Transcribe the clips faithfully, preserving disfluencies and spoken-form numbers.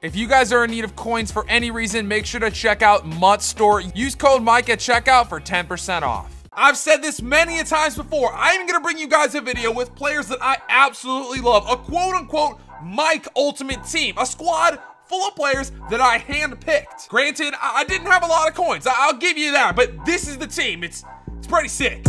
If you guys are in need of coins for any reason, make sure to check out Mut Store. Use code Mike at checkout for ten percent off. I've said this many a times before. I'm going to bring you guys a video with players that I absolutely love. A quote-unquote Mike Ultimate team. A squad full of players that I handpicked. Granted, I didn't have a lot of coins. I'll give you that. But this is the team. It's, it's pretty sick.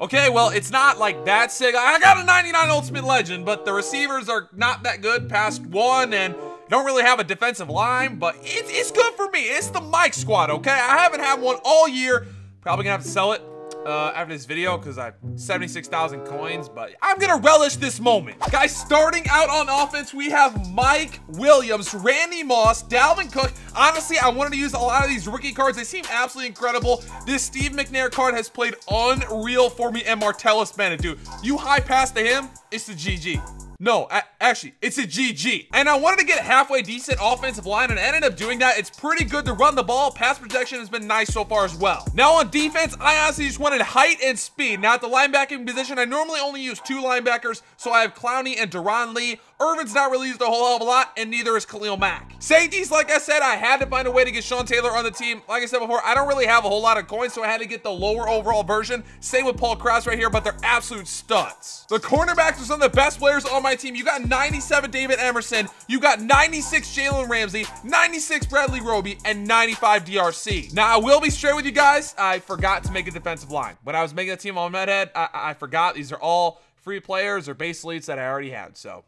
Okay, well, it's not like that sick. I got a ninety-nine Ultimate Legend, but the receivers are not that good past one, and don't really have a defensive line, but it, it's good for me. It's the Mike Squad, okay? I haven't had one all year. Probably gonna have to sell it uh, after this video because I have seventy-six thousand coins, but I'm gonna relish this moment. Guys, starting out on offense, we have Mike Williams, Randy Moss, Dalvin Cook. Honestly, I wanted to use a lot of these rookie cards. They seem absolutely incredible. This Steve McNair card has played unreal for me, and Martellus Bennett, dude. You high pass to him, it's a G G. No, I, actually, it's a G G. And I wanted to get halfway decent offensive line, and I ended up doing that. It's pretty good to run the ball. Pass protection has been nice so far as well. Now on defense, I honestly just wanted height and speed. Now at the linebacking position, I normally only use two linebackers, so I have Clowney and Daron Lee. Irvin's not really used a whole hell of a lot, and neither is Khalil Mack. Safeties, like I said, I had to find a way to get Sean Taylor on the team. Like I said before, I don't really have a whole lot of coins, so I had to get the lower overall version. Same with Paul Kraus right here, but they're absolute studs. The cornerbacks are some of the best players on my team. You got ninety-seven David Emerson, you got ninety-six Jalen Ramsey, ninety-six Bradley Roby, and ninety-five D R C. Now, I will be straight with you guys. I forgot to make a defensive line. When I was making the team on Medhead, I, I forgot these are all free players or base elites that I already had, so...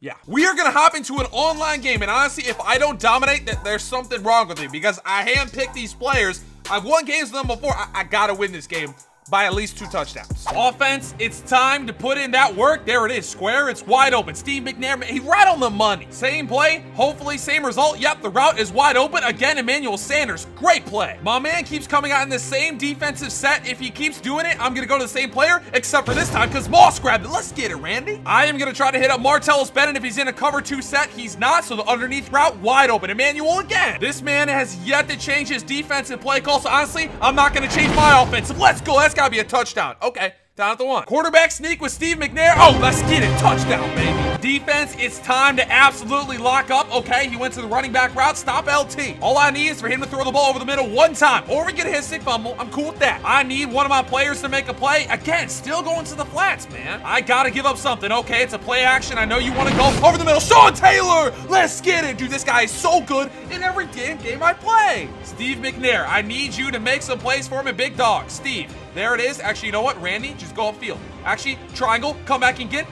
yeah. We are going to hop into an online game, and honestly, if I don't dominate, that there's something wrong with me because I handpicked these players. I've won games with them before. I, I got to win this game by at least two touchdowns. Offense, it's time to put in that work. There it is, square. It's wide open. Steve McNair, he's right on the money. Same play, hopefully same result. Yep, the route is wide open. Again, Emmanuel Sanders, great play. My man keeps coming out in the same defensive set. If he keeps doing it, I'm gonna go to the same player, except for this time, because Moss grabbed it. Let's get it, Randy. I am gonna try to hit up Martellus Bennett if he's in a cover two set. He's not, so the underneath route, wide open. Emmanuel again. This man has yet to change his defensive play call, so honestly, I'm not gonna change my offensive. Let's go. That's gotta be a touchdown. Okay, down at the one. Quarterback sneak with Steve McNair. Oh, let's get it. Touchdown, baby. Defense, it's time to absolutely lock up. Okay, he went to the running back route. Stop L T. All I need is for him to throw the ball over the middle one time, or we get a hissing fumble. I'm cool with that. I need one of my players to make a play. Again, still going to the flats, man. I gotta give up something. Okay, it's a play action. I know you want to go over the middle. Sean Taylor, let's get it. Dude, this guy is so good in every damn game I play. Steve McNair, I need you to make some plays for him and big dog. Steve. There it is. Actually, you know what? Randy, just go upfield. Actually, triangle, come back and get.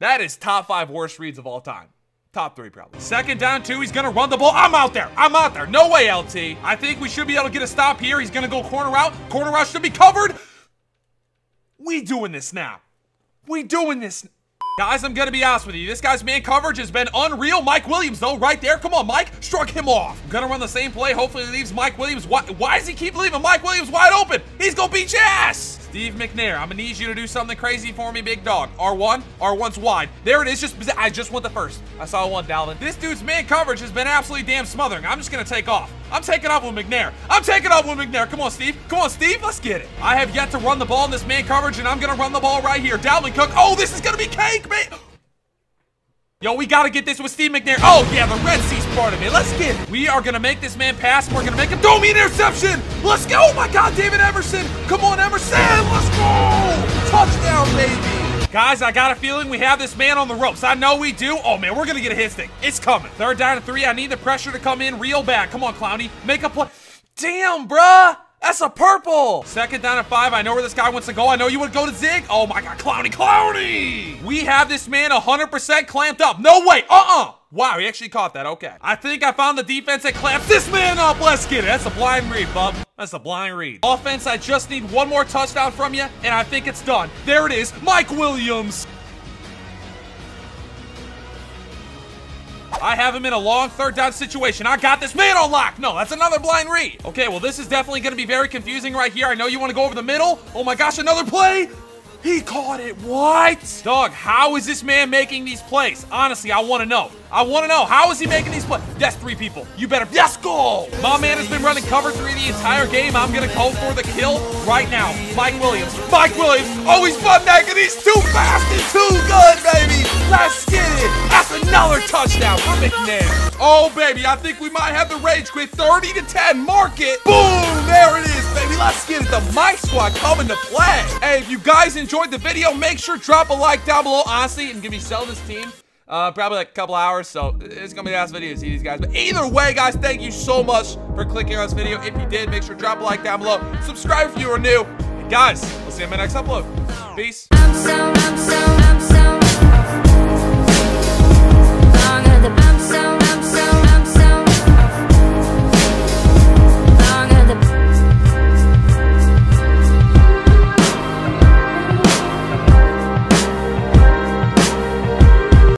That is top five worst reads of all time. Top three, probably. Second down, two. He's going to run the ball. I'm out there. I'm out there. No way, L T. I think we should be able to get a stop here. He's going to go corner route. Corner route should be covered. We doing this now. We doing this. Guys, I'm going to be honest with you. This guy's man coverage has been unreal. Mike Williams, though, right there. Come on, Mike. Struck him off. I'm going to run the same play. Hopefully, he leaves Mike Williams. Why, why does he keep leaving Mike Williams wide open? He's going to beat your ass. Steve McNair, I'm going to need you to do something crazy for me, big dog. R one. R one's wide. There it is. Just I just want the first. I saw one, Dalvin. This dude's man coverage has been absolutely damn smothering. I'm just going to take off. I'm taking off with McNair. I'm taking off with McNair. Come on, Steve. Come on, Steve. Let's get it. I have yet to run the ball in this man coverage, and I'm going to run the ball right here. Dalvin Cook. Oh, this is going to be cake, man. Yo, we got to get this with Steve McNair. Oh, yeah, the red seat's part of it. Let's get it. We are going to make this man pass. We're going to make him throw me an interception. Let's go. Oh, my God, David Emerson. Come on, Emerson. Let's go. Touchdown, baby. Guys, I got a feeling we have this man on the ropes. I know we do. Oh, man, we're going to get a hit stick. It's coming. Third down and three. I need the pressure to come in real bad. Come on, Clowney. Make a play. Damn, bruh. That's a purple. Second down and five. I know where this guy wants to go. I know you would go to Zig. Oh, my God. Clowney, Clowney. We have this man one hundred percent clamped up. No way. Uh-uh. Wow, he actually caught that. Okay. I think I found the defense that clamps this man up. Let's get it. That's a blind read, bub. That's a blind read. Offense, I just need one more touchdown from you, and I think it's done. There it is, Mike Williams. I have him in a long third down situation. I got this man on lock. No, that's another blind read. Okay, well, this is definitely going to be very confusing right here. I know you want to go over the middle. Oh, my gosh, another play. He caught it. What? Dog, how is this man making these plays? Honestly, I want to know. I want to know, how is he making these plays? Yes, three people. You better. Yes, go! My man has been running cover three the entire game. I'm going to call for the kill right now. Mike Williams. Mike Williams. Oh, he's butt naked. He's too fast and too good, baby. Let's get it. That's another touchdown for McNair. Oh, baby, I think we might have the rage quit. thirty to ten. Mark it. Boom. There it is, baby. Let's get it. The Mike Squad coming to play. Hey, if you guys enjoyed the video, make sure drop a like down below. Honestly, and give me sell this team. Uh, probably like a couple hours, so it's gonna be the last video to see these guys. But either way, guys, thank you so much for clicking on this video. If you did, make sure to drop a like down below. Subscribe if you are new. And guys, we'll see you in my next upload. Peace. I'm so, I'm so